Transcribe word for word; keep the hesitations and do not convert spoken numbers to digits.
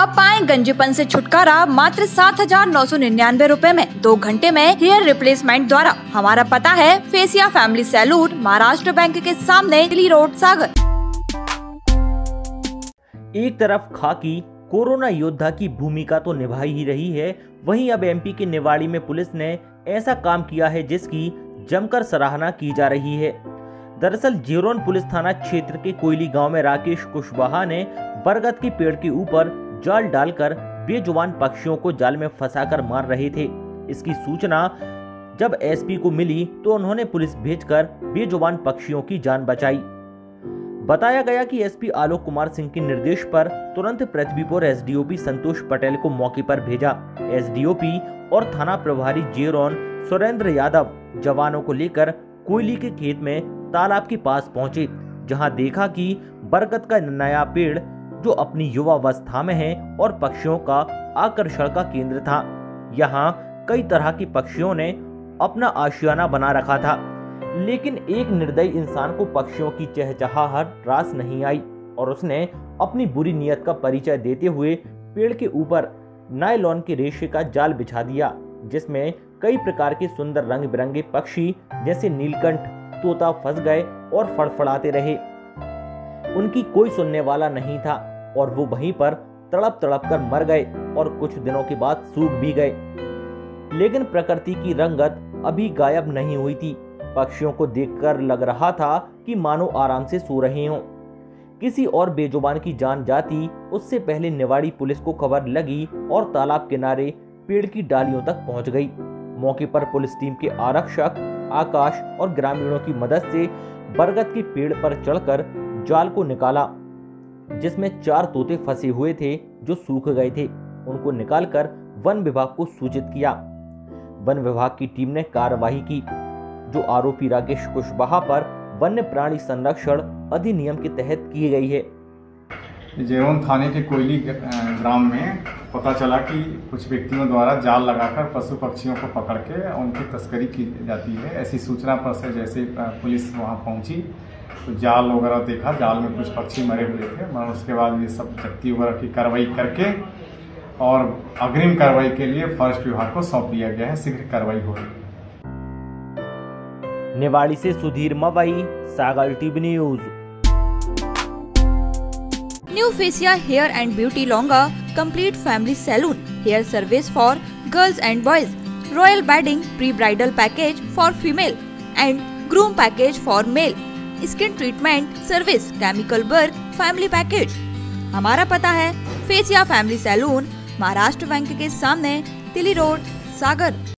अब पाएं गंजेपन से छुटकारा मात्र सात हजार नौ सौ निन्यानवे रूपए में दो घंटे में हेयर रिप्लेसमेंट द्वारा। हमारा पता है fascia family salon, Maharashtra bank के सामने, दिल्ली रोड, सागर। एक तरफ खाकी कोरोना योद्धा की भूमिका तो निभाई ही रही है, वहीं अब एमपी के निवाड़ी में पुलिस ने ऐसा काम किया है जिसकी जमकर सराहना की जा रही है। दरअसल जेरोन पुलिस थाना क्षेत्र के कोयली गांव में राकेश कुशवाहा ने बरगद के पेड़ के ऊपर जाल डालकर बेजुबान पक्षियों को जाल में फंसाकर मार रहे थे। इसकी सूचना जब एसपी को मिली तो उन्होंने पुलिस भेजकर बेजुबान पक्षियों की जान बचाई। बताया गया कि एसपी आलोक कुमार सिंह के निर्देश पर तुरंत पृथ्वीपुर एसडीओपी संतोष पटेल को मौके पर भेजा। एसडीओपी और थाना प्रभारी जेरोन सुरेंद्र यादव जवानों को लेकर कोयली के खेत में तालाब के पास पहुंचे, जहां देखा कि बरगद का नया पेड़ जो अपनी युवावस्था में है और पक्षियों का आकर्षण का केंद्र था, यहाँ कई तरह के पक्षियों ने अपना आशियाना बना रखा था, लेकिन एक निर्दयी इंसान को पक्षियों की चहचहाहट रास नहीं आई और उसने अपनी बुरी नीयत का परिचय देते हुए पेड़ के ऊपर नायलॉन के रेशे का जाल बिछा दिया, जिसमें कई प्रकार के सुंदर रंग बिरंगे पक्षी जैसे नीलकंठ, तोता फंस गए और फड़फड़ाते रहे। उनकी कोई सुनने वाला नहीं था और वो वहीं पर तड़प तड़प कर मर गए और कुछ दिनों के बाद सूख भी गए, लेकिन प्रकृति की रंगत अभी गायब नहीं हुई थी। पक्षियों को देखकर लग रहा था कि मानो आराम से सो रहे हों। किसी और बेजुबान की जान जाती उससे पहले निवाड़ी पुलिस को खबर लगी और तालाब किनारे पेड़ की डालियों तक पहुंच गई। मौके पर पुलिस टीम के आरक्षक आकाश और ग्रामीणों की मदद से बरगद के पेड़ पर चढ़कर जाल को निकाला, जिसमें चार तोते फंसे हुए थे जो सूख गए थे। उनको निकालकर वन विभाग को सूचित किया। वन विभाग की टीम ने कार्रवाई की, जो आरोपी राकेश कुशवाहा पर वन्य प्राणी संरक्षण अधिनियम के तहत की गई है। जेरोन थाने के कोयली ग्राम में पता चला कि कुछ व्यक्तियों द्वारा जाल लगाकर पशु पक्षियों को पकड़ के उनकी तस्करी की जाती है। ऐसी सूचना पर से जैसे पुलिस वहां पहुंची तो जाल वगैरह देखा, जाल में कुछ पक्षी मरे हुए थे, मगर उसके बाद ये सब व्यक्ति वगैरह की कार्रवाई करके और अग्रिम कार्रवाई के लिए फॉरेस्ट विभाग को सौंप दिया गया है। शीघ्र कार्रवाई हो रही है। निवाड़ी से Sudhir Mawai, Sagar TV news. New Facia hair and beauty lounge complete family salon, hair service for girls and boys, royal wedding, pre bridal package for female and groom package for male, skin treatment service, chemical work, family package. हमारा पता है fascia family salon, Maharashtra bank के सामने, Delhi road, सागर।